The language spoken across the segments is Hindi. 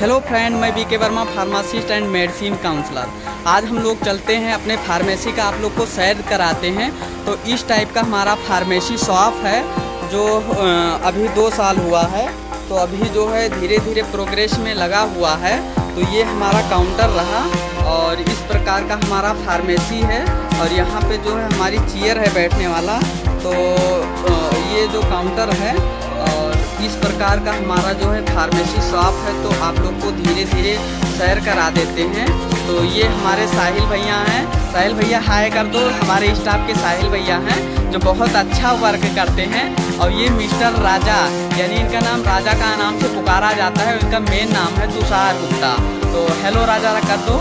हेलो फ्रेंड, मैं BK Verma pharmacist and medicine counsellor. आज हम लोग चलते हैं अपने फार्मेसी का आप लोग को सैर कराते हैं। तो इस टाइप का हमारा फार्मेसी शॉप है जो अभी 2 साल हुआ है, तो अभी जो है धीरे धीरे प्रोग्रेस में लगा हुआ है। तो ये हमारा काउंटर रहा और इस प्रकार का हमारा फार्मेसी है। और यहाँ पे जो है हमारी चेयर है बैठने वाला, तो ये जो काउंटर है और इस प्रकार का हमारा जो है फार्मेसी शॉप है। तो आप लोग को धीरे धीरे सैर करा देते हैं। तो ये हमारे साहिल भैया हैं। साहिल भैया हाय कर दो। हमारे स्टाफ के साहिल भैया हैं जो बहुत अच्छा वर्क करते हैं। और ये मिस्टर राजा, यानी इनका नाम राजा का नाम से पुकारा जाता है। इनका मेन नाम है तुषार गुप्ता। तो हेलो राजा कर दो।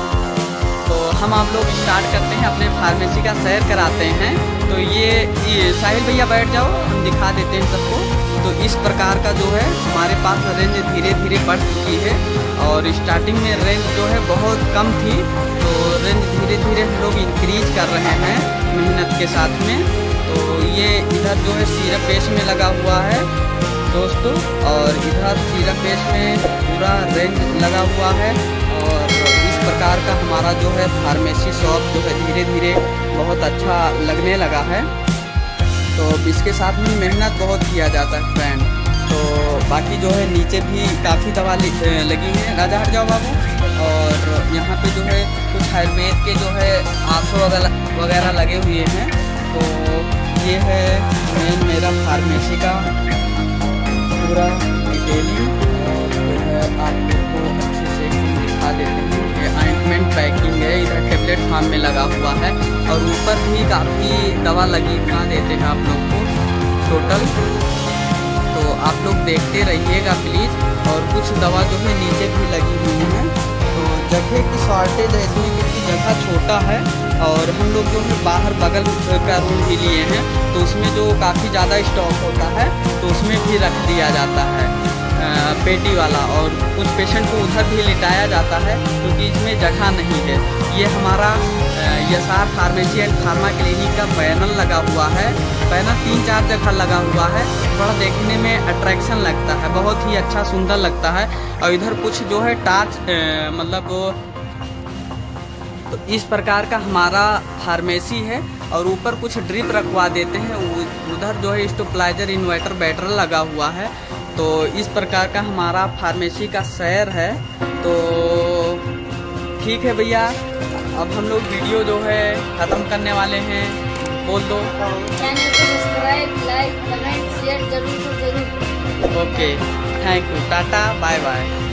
तो हम आप लोग स्टार्ट करते हैं, अपने फार्मेसी का सैर कराते हैं। तो ये साहिल भैया बैठ जाओ, हम दिखा देते हैं सबको। तो इस प्रकार का जो है हमारे पास रेंज धीरे धीरे बढ़ चुकी है। और स्टार्टिंग में रेंज जो है बहुत कम थी, तो रेंज धीरे धीरे हम लोग इंक्रीज कर रहे हैं मेहनत के साथ में। तो ये इधर जो है सिरप बेच में लगा हुआ है दोस्तों, और इधर सिरप बेच में पूरा रेंज लगा हुआ है। और इस प्रकार का हमारा जो है फार्मेसी शॉप जो है धीरे धीरे बहुत अच्छा लगने लगा है। तो इसके साथ में मेहनत बहुत किया जाता है फ्रेंड। तो बाकी जो है नीचे भी काफ़ी दवा लगी है, राजा हट जाओ बाबू। और यहाँ पे जो है कुछ आयुर्वेद के जो है आंसू वगैरह लगे हुए हैं। तो ये है मेन मेरा फार्मेसी का पूरा डिटेलिंग। और आप लोग को अच्छे से दिखा देते हैं। ये ऑइंटमेंट पैकिंग है, इधर टेबलेट फार्म में लगा हुआ है। और ऊपर भी काफ़ी दवा लगी दिखा देते हैं आप लोग को टोटल। तो आप लोग देखते रहिएगा प्लीज़। और कुछ दवा जो है नीचे भी लगी हुई है। तो जगह की शॉर्टेज है इसमें, क्योंकि जगह छोटा है। और हम लोग जो है बाहर बगल का रूम भी लिए हैं, तो उसमें जो काफ़ी ज़्यादा स्टॉक होता है तो उसमें भी रख दिया जाता है पेटी वाला। और कुछ पेशेंट को उधर भी लिटाया जाता है क्योंकि इसमें जगह नहीं है। ये हमारा SR pharmacy and pharma clinic का पैनल लगा हुआ है। पैनल 3-4 जगह लगा हुआ है। थोड़ा देखने में अट्रैक्शन लगता है, बहुत ही अच्छा सुंदर लगता है। और इधर कुछ जो है टार्च मतलब, तो इस प्रकार का हमारा फार्मेसी है। और ऊपर कुछ ड्रिप रखवा देते हैं, उधर जो है स्टेबलाइजर इन्वर्टर बैटरी लगा हुआ है। तो इस प्रकार का हमारा फार्मेसी का सैर है। तो ठीक है भैया, अब हम लोग वीडियो जो है ख़त्म करने वाले हैं। बोल दो चैनल को सब्सक्राइब, लाइक, कमेंट, शेयर जरूर। Okay, thank you, tata, bye bye.